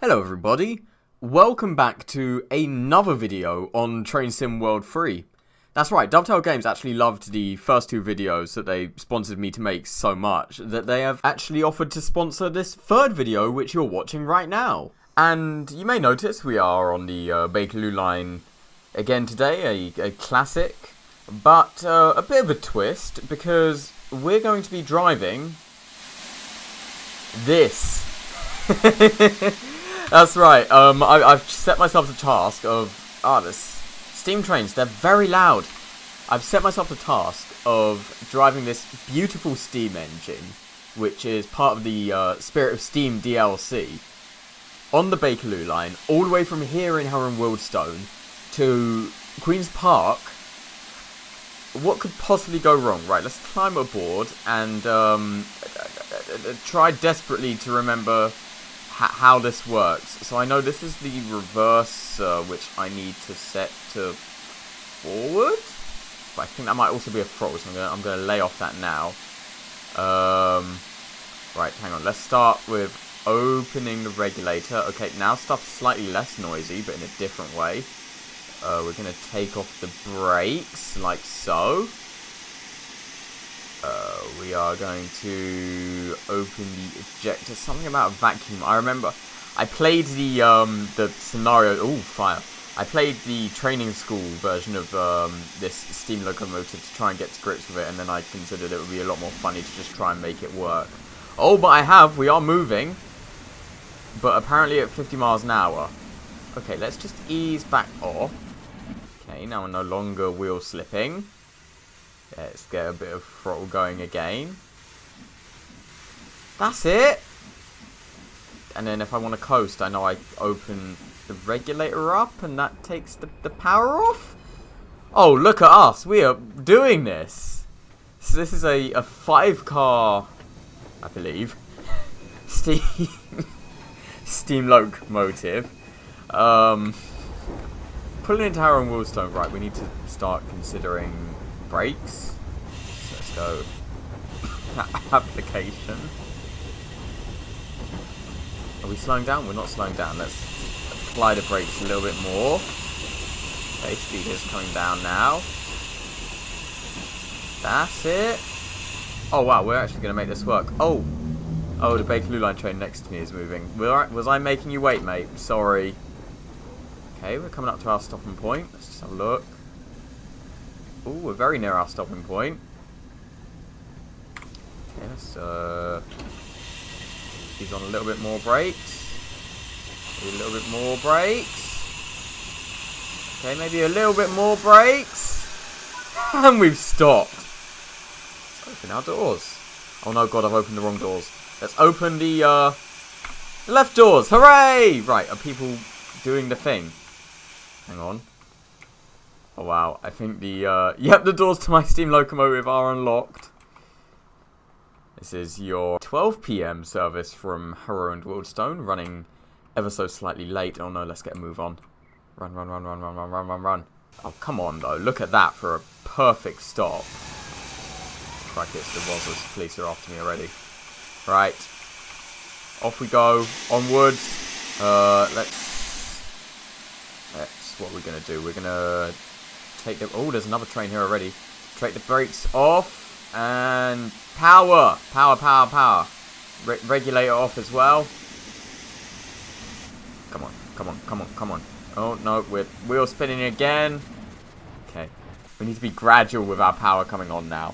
Hello everybody, welcome back to another video on Train Sim World 3. That's right, Dovetail Games actually loved the first two videos that they sponsored me to make so much that they have actually offered to sponsor this third video which you're watching right now. And you may notice we are on the Bakerloo line again today, a classic, but a bit of a twist because we're going to be driving this. That's right, I've set myself the task of, the steam trains, they're very loud. I've set myself the task of driving this beautiful steam engine, which is part of the Spirit of Steam DLC, on the Bakerloo line, all the way from here in Harrow and Wealdstone to Queen's Park. What could possibly go wrong? Right, let's climb aboard and try desperately to remember how this works. So I know this is the reverse, which I need to set to forward. But I think that might also be a throttle, so I'm gonna lay off that now. Right, hang on. Let's start with opening the regulator. Okay, now stuff's slightly less noisy, but in a different way. We're gonna take off the brakes, like so. We are going to open the ejector. Something about a vacuum. I remember I played the scenario. Oh, fire! I played the training school version of this steam locomotive to try and get to grips with it, and then I considered it would be a lot more funny to just try and make it work. Oh, but I have. We are moving, but apparently at 50 miles an hour. Okay, let's just ease back off. Okay, now we're no longer wheel slipping. Let's get a bit of throttle going again. That's it! And then if I want to coast, I know I open the regulator up and that takes the power off. Oh, look at us! We are doing this! So this is a five-car, I believe, steam locomotive. Pulling into Harrow and Wealdstone. Right, we need to start considering brakes. So let's go. Application. Are we slowing down? We're not slowing down. Let's apply the brakes a little bit more. Okay, speed is coming down now. That's it. Oh wow, we're actually going to make this work. Oh, the Bakerloo line train next to me is moving. Was I making you wait, mate? Sorry. Okay, we're coming up to our stopping point. Let's just have a look. Ooh, we're very near our stopping point. Okay, let's use on a little bit more brakes. Maybe a little bit more brakes. Okay, maybe a little bit more brakes. And we've stopped. Let's open our doors. Oh no, God, I've opened the wrong doors. Let's open the left doors. Hooray! Right, are people doing the thing? Hang on. Oh wow, I think the, yep, the doors to my steam locomotive are unlocked. This is your 12 PM service from Harrow and Wealdstone, running ever so slightly late. Oh no, let's get a move on. Run, run, run, run, run, run, run, run, run. Oh, come on though, look at that for a perfect stop. Crikey, it's the Wazzers, police are after me already. Right, off we go, onwards. That's what we're gonna do, we're gonna... Take the, oh, there's another train here already. Take the brakes off and power, power, power, power. Regulator off as well. Come on, come on, come on, come on. Oh no, we're wheel spinning again. Okay, we need to be gradual with our power coming on now.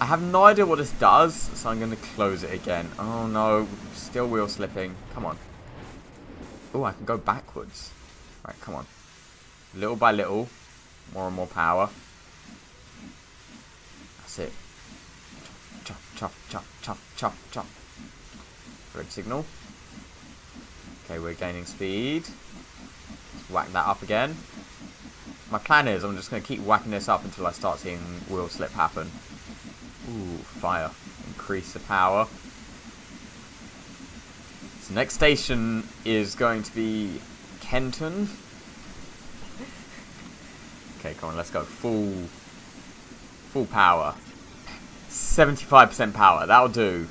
I have no idea what this does, so I'm going to close it again. Oh no, still wheel slipping. Come on. Oh, I can go backwards. Right, come on. Little by little. More and more power. That's it. Chop, chop, chop, chop, chop, chop. Red signal. Okay, we're gaining speed. Let's whack that up again. My plan is I'm just going to keep whacking this up until I start seeing wheel slip happen. Ooh, fire. Increase the power. So next station is going to be Kenton. Okay, come on, let's go. Full power. 75% power, that'll do.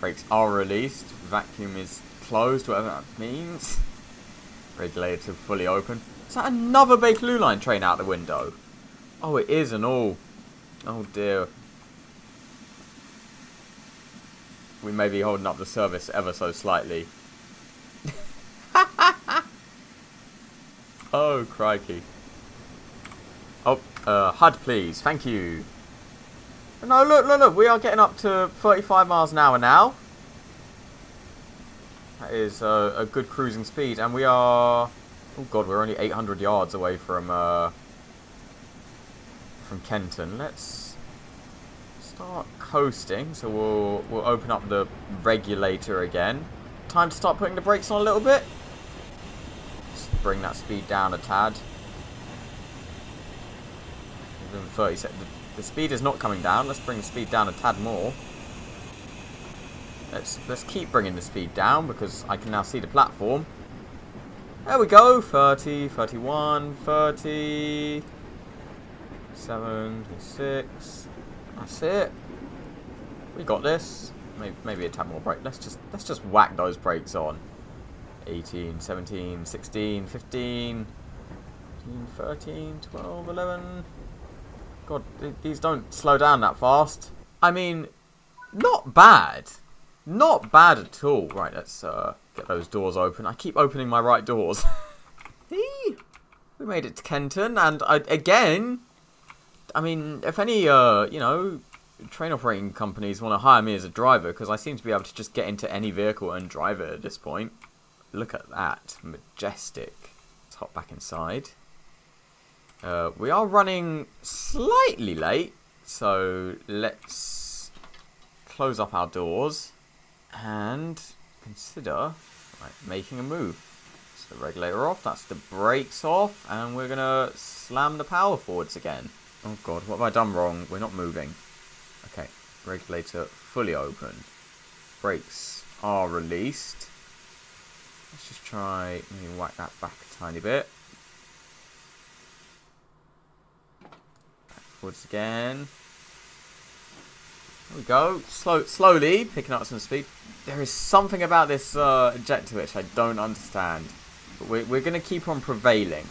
Brakes are released. vacuum is closed, whatever that means. Regulator to fully open. Is that another Bakerloo line train out the window? Oh, it is and all. Oh dear. We may be holding up the service ever so slightly. Oh, crikey. Oh, HUD please, thank you. No, look, look, look, we are getting up to 35 miles an hour now. That is a good cruising speed, and we are... Oh god, we're only 800 yards away from Kenton. Let's start coasting, so we'll open up the regulator again. Time to start putting the brakes on a little bit. Just bring that speed down a tad. Even 30 seconds. The speed is not coming down. Let's bring the speed down a tad more. Let's keep bringing the speed down because I can now see the platform. There we go. 30, 31, 30, 7, 6. That's it. We got this. Maybe a tad more brake. Let's just whack those brakes on. 18, 17, 16, 15, 13, 12, 11. God, these don't slow down that fast. I mean, not bad. Not bad at all. Right, let's get those doors open. I keep opening my right doors. We made it to Kenton, and again, I mean, if any, you know, train operating companies want to hire me as a driver, because I seem to be able to just get into any vehicle and drive it at this point. Look at that. Majestic. Let's hop back inside. We are running slightly late, so let's close up our doors and consider making a move. So the regulator off, that's the brakes off, and we're going to slam the power forwards again. Oh god, what have I done wrong? We're not moving. Okay, regulator fully open. Brakes are released. Let's just try, maybe whack that back a tiny bit. Backwards again. There we go. Slowly picking up some speed. There is something about this jet to which I don't understand. But we're going to keep on prevailing.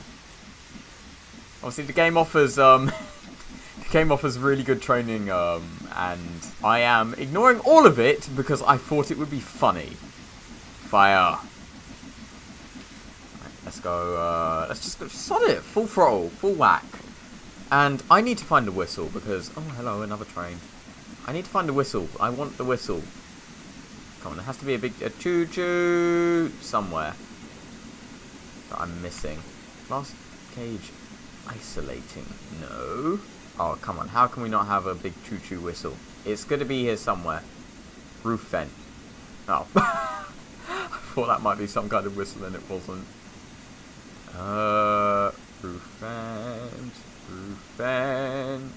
Obviously, the game offers the game offers really good training, and I am ignoring all of it because I thought it would be funny. Fire. Right, let's go. Let's just go sod it. Full throttle. Full whack. And I need to find a whistle because... Oh, hello, another train. I need to find a whistle. I want the whistle. Come on, there has to be a choo-choo somewhere that I'm missing. Last cage isolating. No. Oh, come on. How can we not have a big choo-choo whistle? It's going to be here somewhere. Roof vent. Oh. I thought that might be some kind of whistle and it wasn't. Roof vent... Vent.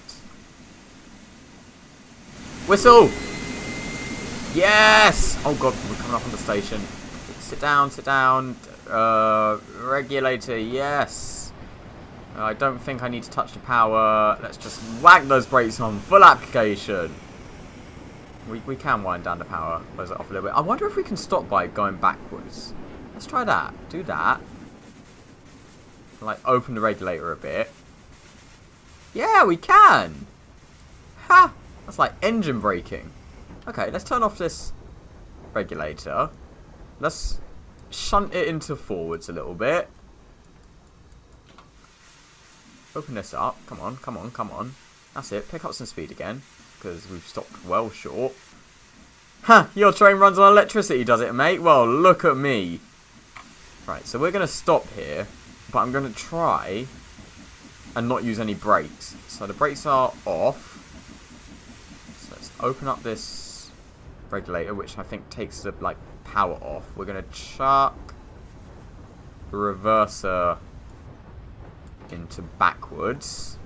Whistle! Yes! Oh god, we're coming up on the station. Sit down, sit down. Regulator, yes. I don't think I need to touch the power. Let's just whack those brakes on. Full application. We can wind down the power. Close it off a little bit. I wonder if we can stop by going backwards. Let's try that. Do that. Like, open the regulator a bit. Yeah, we can! Ha! That's like engine braking. Okay, let's turn off this regulator. Let's shunt it into forwards a little bit. Open this up. Come on, come on, come on. That's it. Pick up some speed again. Because we've stopped well short. Ha! Your train runs on electricity, does it, mate? Well, look at me. Right, so we're going to stop here. But I'm going to try... and not use any brakes. So the brakes are off. So let's open up this regulator, which I think takes the like power off. We're gonna chuck the reverser into backwards,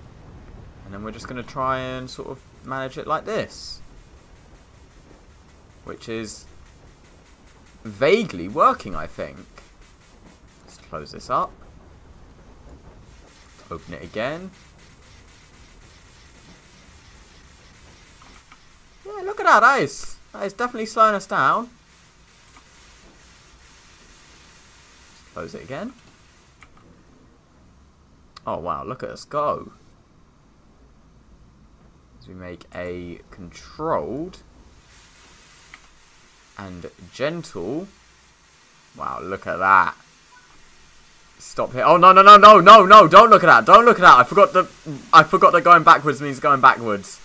and then we're just gonna try and sort of manage it like this, which is vaguely working, I think. Let's close this up. Open it again. Yeah, look at that. That is definitely slowing us down. Close it again. Oh wow, look at us go. As we make a controlled and gentle. Wow, look at that. Stop here. Oh no no no no no no, don't look at that. Don't look at that. I forgot that going backwards means going backwards.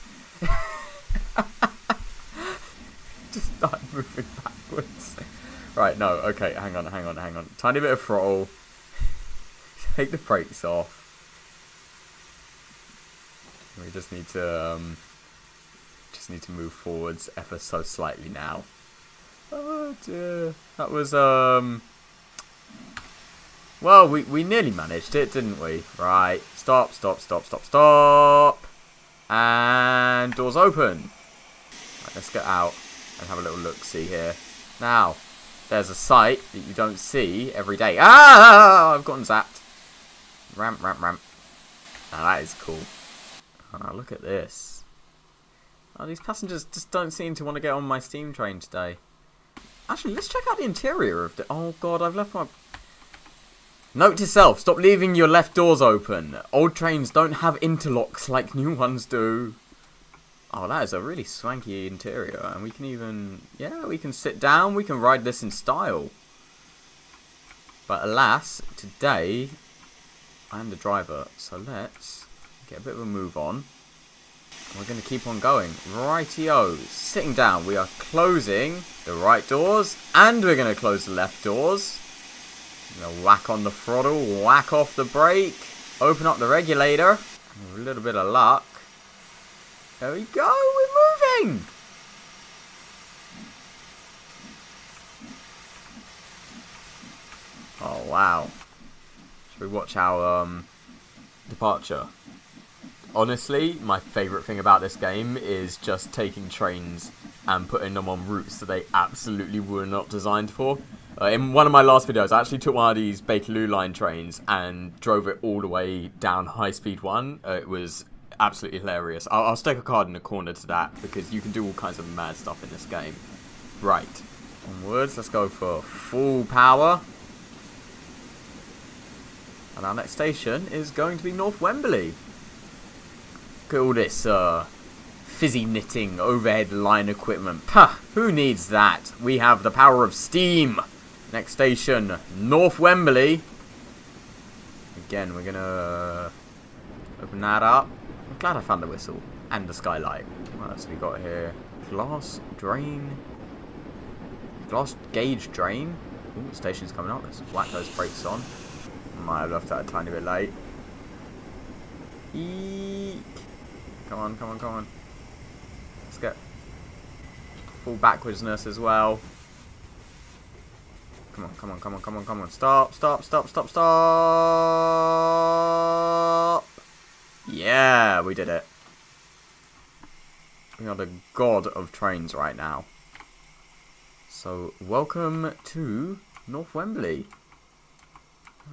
Just start moving backwards. Right, no, okay, hang on, hang on, hang on. Tiny bit of throttle. Take the brakes off. We just need to move forwards ever so slightly now. Oh dear. That was well, we nearly managed it, didn't we? Right. Stop, stop, stop, stop, stop. And doors open. Right, let's get out and have a little look-see here. Now, there's a sight that you don't see every day. Ah! I've gotten zapped. Ramp, ramp, ramp. Now, that is cool. Ah, look at this. Oh, these passengers just don't seem to want to get on my steam train today. Actually, let's check out the interior of the... Oh, God, I've left my... Note to self, stop leaving your left doors open. Old trains don't have interlocks like new ones do. Oh, that is a really swanky interior. And we can even, yeah, we can sit down. We can ride this in style. But alas, today, I'm the driver. So let's get a bit of a move on. We're going to keep on going. Rightio, sitting down. We are closing the right doors. And we're going to close the left doors. Whack on the throttle, whack off the brake, open up the regulator. A little bit of luck. There we go, we're moving! Oh, wow. Should we watch our departure? Honestly, my favourite thing about this game is just taking trains and putting them on routes that they absolutely were not designed for. In one of my last videos, I actually took one of these Bakerloo line trains and drove it all the way down High Speed One. It was absolutely hilarious. I'll stick a card in the corner to that because you can do all kinds of mad stuff in this game. Right, onwards. Let's go for full power. And our next station is going to be North Wembley. Look at all this fizzy knitting overhead line equipment. Puh, who needs that? We have the power of steam. Next station, North Wembley. Again, we're going to open that up. I'm glad I found the whistle and the skylight. What else have we got here? Glass drain. Glass gauge drain. Ooh, station's coming up. Let's whack those brakes on. Might have left that a tiny bit late. Eek. Come on, come on, come on. Let's get full backwardsness as well. Come on, come on, come on, come on, come on. Stop, stop, stop, stop, stop. Yeah, we did it. We are the god of trains right now. So, welcome to North Wembley.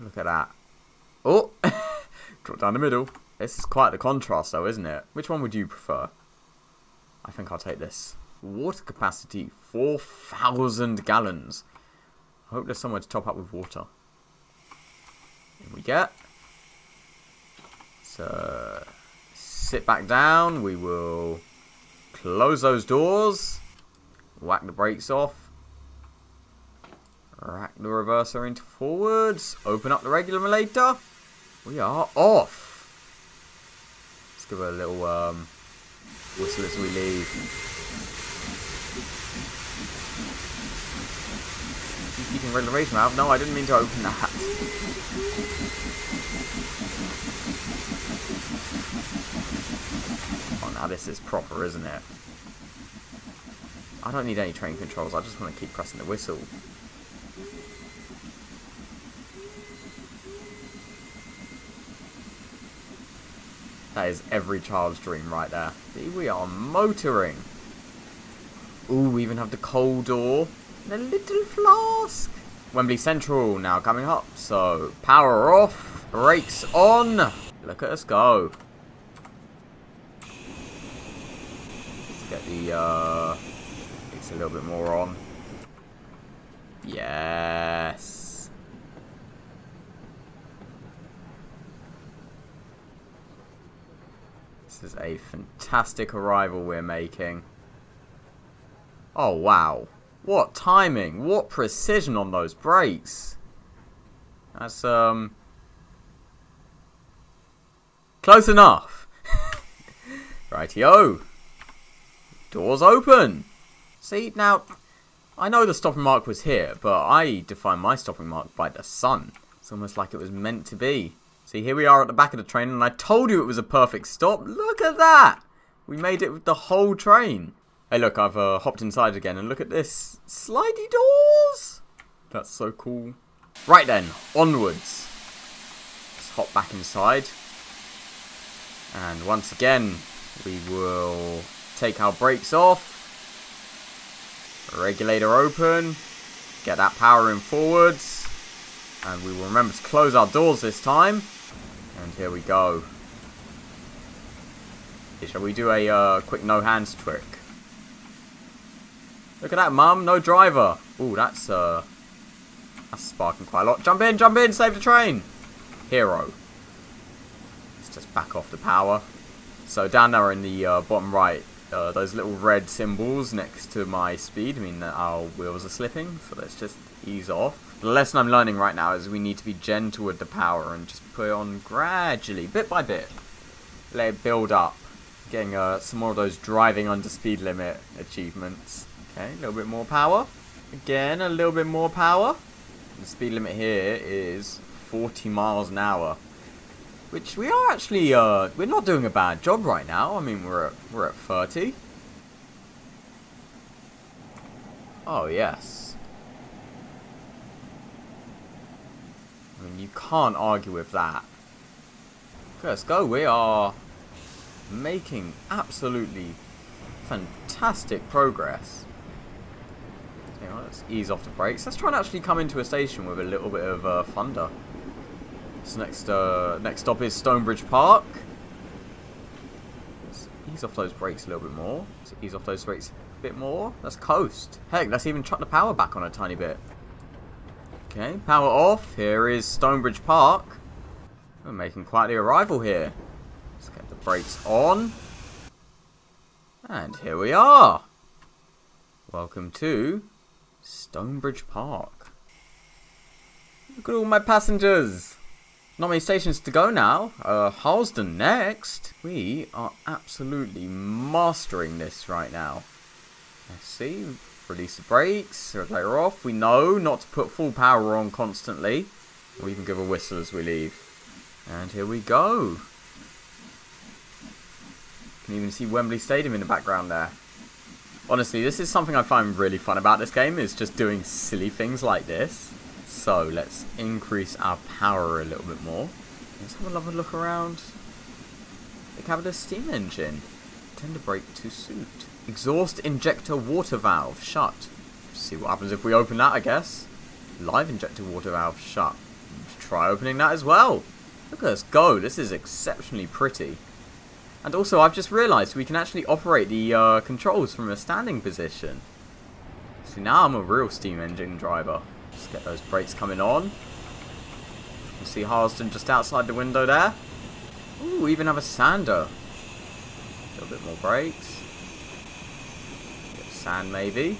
Look at that. Oh, drop down the middle. This is quite the contrast though, isn't it? Which one would you prefer? I think I'll take this. Water capacity, 4,000 gallons. I hope there's somewhere to top up with water. Here we get. So, sit back down. We will close those doors. Whack the brakes off. Rack the reverser into forwards. Open up the regulator. We are off. Let's give it a little whistle as we leave. You can regulation out. No, I didn't mean to open that. Oh, now this is proper, isn't it? I don't need any train controls. I just want to keep pressing the whistle. That is every child's dream right there. See, we are motoring. Ooh, we even have the coal door. The little flask. Wembley Central now coming up. So power off, brakes on. Look at us go. Let's get the it's a little bit more on. Yes. This is a fantastic arrival we're making. Oh wow, what timing, what precision on those brakes. That's close enough. Rightio. Doors open. See, now I know the stopping mark was here, but I define my stopping mark by the sun. It's almost like it was meant to be. See, here we are at the back of the train, and I told you it was a perfect stop. Look at that! We made it with the whole train. Hey look, I've hopped inside again, and look at this. Slidey doors! That's so cool. Right then, onwards. Let's hop back inside. And once again, we will take our brakes off. Regulator open, get that power in forwards, and we will remember to close our doors this time. And here we go. Shall we do a quick no hands trick? Look at that, mum, no driver. Ooh, that's sparking quite a lot. Jump in, save the train. Hero. Let's just back off the power. So down there in the bottom right, those little red symbols next to my speed mean that our wheels are slipping, so let's just ease off. The lesson I'm learning right now is we need to be gentle with the power and just put it on gradually, bit by bit. Let it build up. Getting some more of those driving under speed limit achievements. Okay, a little bit more power. Again, a little bit more power. The speed limit here is 40 miles an hour. Which we are actually, we're not doing a bad job right now. I mean, we're at 30. Oh, yes. I mean, you can't argue with that. Okay, let's go. We are making absolutely fantastic progress. So, you know, let's ease off the brakes. Let's try and actually come into a station with a little bit of thunder. So next stop is Stonebridge Park. Let's ease off those brakes a little bit more. Let's ease off those brakes a bit more. Let's coast. Heck, let's even chuck the power back on a tiny bit. Okay, power off. Here is Stonebridge Park. We're making quite the arrival here. Let's get the brakes on. And here we are. Welcome to Stonebridge Park. Look at all my passengers. Not many stations to go now. Harlesden next. We are absolutely mastering this right now. Let's see. Release the brakes. Regulator off. We know not to put full power on constantly. Or even give a whistle as we leave. And here we go. You can even see Wembley Stadium in the background there. Honestly, this is something I find really fun about this game, is just doing silly things like this. So let's increase our power a little bit more. Let's have a lovely look around the cab of the steam engine. Tender brake to suit. Exhaust injector water valve shut. See what happens if we open that, I guess. Live injector water valve shut. Let's try opening that as well. Look at us go. This is exceptionally pretty. And also, I've just realised we can actually operate the controls from a standing position. See, now I'm a real steam engine driver. Let's get those brakes coming on. You see Harlesden just outside the window there. Ooh, we even have a sander. A little bit more brakes. A bit of sand maybe.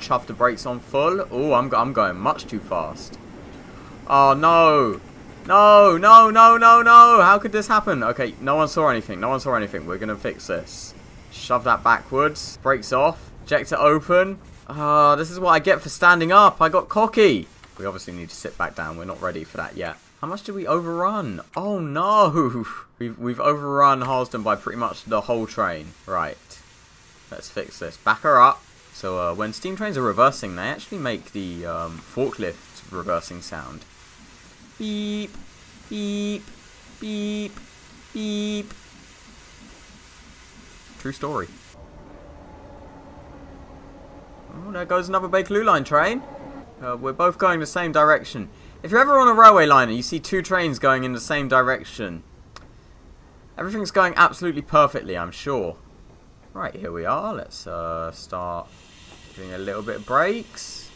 Chuff the brakes on full. Ooh, I'm going much too fast. Oh no! No, no, no, no, no! How could this happen? Okay, no one saw anything. No one saw anything. We're gonna fix this. Shove that backwards. Brakes off. Ejector open. Ah, this is what I get for standing up. I got cocky. We obviously need to sit back down. We're not ready for that yet. How much did we overrun? Oh, no. We've overrun Harlesden by pretty much the whole train. Right. Let's fix this. Back her up. So when steam trains are reversing, they actually make the forklift reversing sound. Beep. Beep. Beep. Beep. True story. Oh, there goes another Bakerloo line train. We're both going the same direction. If you're ever on a railway line and you see two trains going in the same direction, everything's going absolutely perfectly, I'm sure. Right, here we are. Let's start doing a little bit of brakes.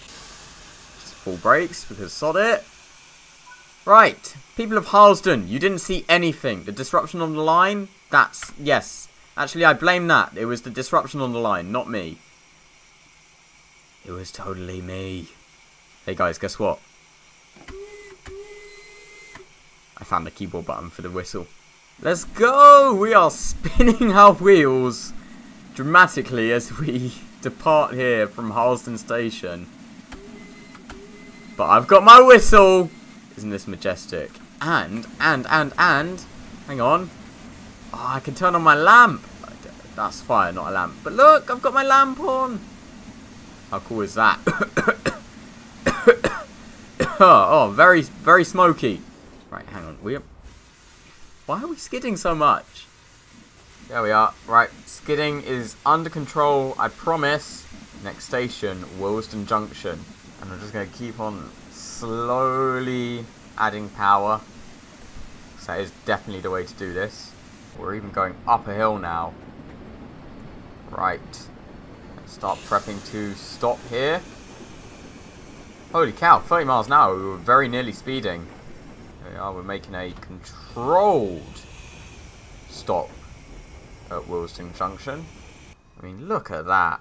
Just full brakes because sod it. Right, people of Harlesden, you didn't see anything. The disruption on the line, that's, yes. Actually, I blame that. It was the disruption on the line, not me. It was totally me. Hey guys, guess what? I found the keyboard button for the whistle. Let's go! We are spinning our wheels dramatically as we depart here from Harlesden Station. But I've got my whistle! Isn't this majestic? And, hang on. Oh, I can turn on my lamp. That's fire, not a lamp. But look, I've got my lamp on. How cool is that? Oh, very, very smoky. Right, hang on. Why are we skidding so much? There we are. Right, skidding is under control, I promise. Next station, Wealdstone Junction. And I'm just going to keep on slowly adding power. So that is definitely the way to do this. We're even going up a hill now. Right. Let's start prepping to stop here. Holy cow, 30 miles an hour. We were very nearly speeding. There we are. We're making a controlled stop at Wealdstone Junction. I mean, look at that.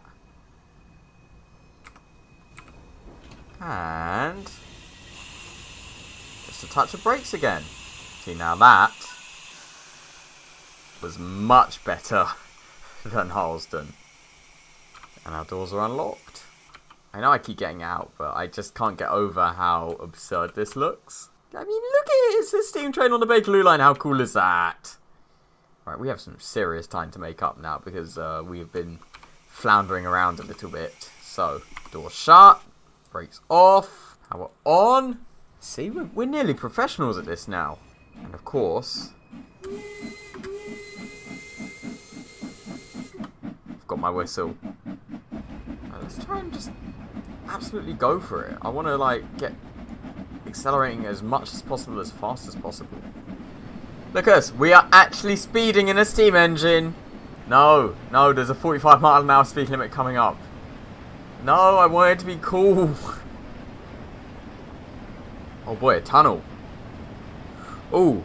And just a touch of brakes again. See, now that was much better than Harlesden. And our doors are unlocked. I know I keep getting out, but I just can't get over how absurd this looks. I mean, look at it. It's a steam train on the Bakerloo line. How cool is that? Right, we have some serious time to make up now because we have been floundering around a little bit. So, door shut. Brakes off. Power on. See, we're nearly professionals at this now. And of course, I've got my whistle. Let's try and just absolutely go for it. I want to, like, get accelerating as much as possible, as fast as possible. Look at us. We are actually speeding in a steam engine. No, no, there's a 45 mile an hour speed limit coming up. No, I want it to be cool. Oh boy, a tunnel. Ooh.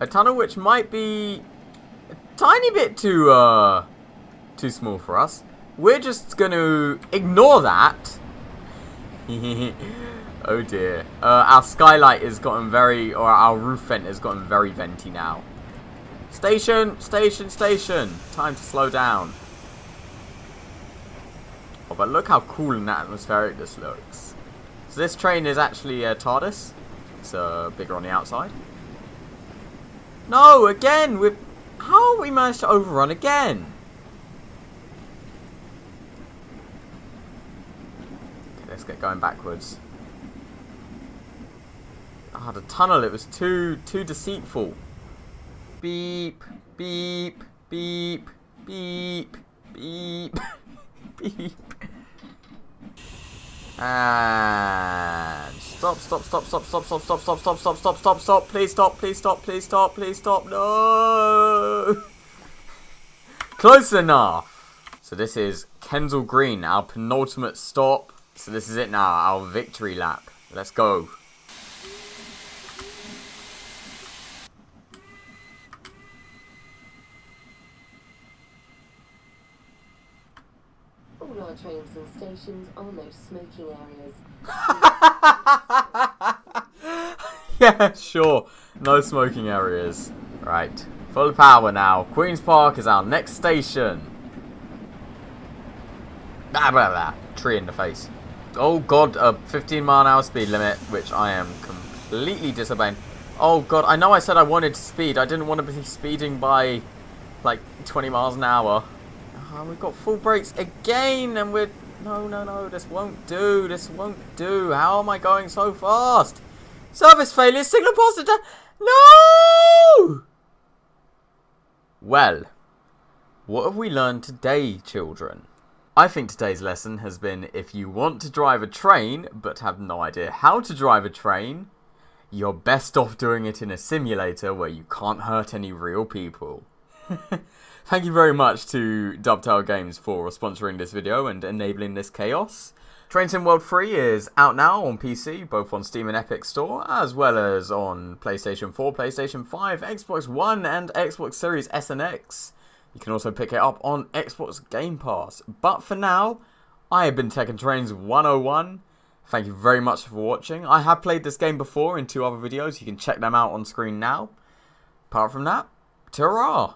A tunnel which might be a tiny bit too small for us. We're just going to ignore that. Oh dear. Our skylight has gotten very, or our roof vent has gotten very venty now. Station, station, station. Time to slow down. Oh, but look how cool and atmospheric this looks. So this train is actually a TARDIS. It's bigger on the outside. No, again! How have we managed to overrun again? Okay, let's get going backwards. Ah, oh, the tunnel. It was too deceitful. Beep, beep, beep, beep, beep, beep. And stop, please stop, no. Close enough. So this is Kensal Green, our penultimate stop. So this is it now, our victory lap. Let's go. All our trains and stations are no smoking areas. Yeah, sure. No smoking areas. Right. Full power now. Queen's Park is our next station. Blah, blah, blah. Tree in the face. Oh, God. A 15 mile an hour speed limit, which I am completely disobeying. Oh, God. I know I said I wanted to speed. I didn't want to be speeding by, like, 20 miles an hour. We've got full brakes again, and we're... No, no, no, this won't do, this won't do. How am I going so fast? Service failure, signal positive... No! Well, what have we learned today, children? I think today's lesson has been, if you want to drive a train, but have no idea how to drive a train, you're best off doing it in a simulator where you can't hurt any real people. Thank you very much to Dovetail Games for sponsoring this video and enabling this chaos. Train Sim World 3 is out now on PC, both on Steam and Epic Store, as well as on PlayStation 4, PlayStation 5, Xbox One and Xbox Series S and X. You can also pick it up on Xbox Game Pass. But for now, I have been Techandtrains101. Thank you very much for watching. I have played this game before in 2 other videos. You can check them out on screen now. Apart from that, ta-ra!